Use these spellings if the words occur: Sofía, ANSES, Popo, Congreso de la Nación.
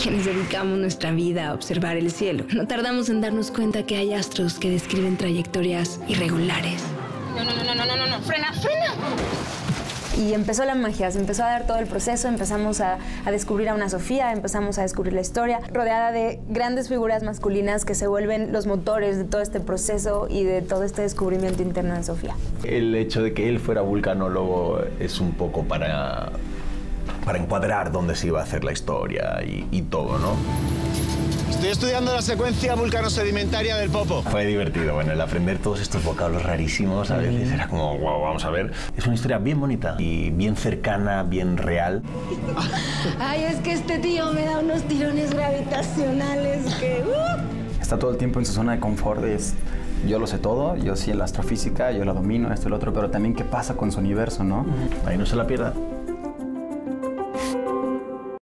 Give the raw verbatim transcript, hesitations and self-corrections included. quienes dedicamos nuestra vida a observar el cielo, no tardamos en darnos cuenta que hay astros que describen trayectorias irregulares. No, no, no, no, no, no, no, frena, frena. Y empezó la magia, se empezó a dar todo el proceso, empezamos a, a descubrir a una Sofía, empezamos a descubrir la historia, rodeada de grandes figuras masculinas que se vuelven los motores de todo este proceso y de todo este descubrimiento interno de Sofía. El hecho de que él fuera vulcanólogo es un poco para, para encuadrar dónde se iba a hacer la historia y, y todo, ¿no? Estoy estudiando la secuencia vulcano-sedimentaria del Popo. Fue divertido, bueno, el aprender todos estos vocablos rarísimos a veces era como, wow, vamos a ver. Es una historia bien bonita y bien cercana, bien real. Ay, es que este tío me da unos tirones gravitacionales que... Uh. Está todo el tiempo en su zona de confort, es... Yo lo sé todo, yo sí la astrofísica, yo la domino, esto y lo otro, pero también qué pasa con su universo, ¿no? Ahí no se la pierda.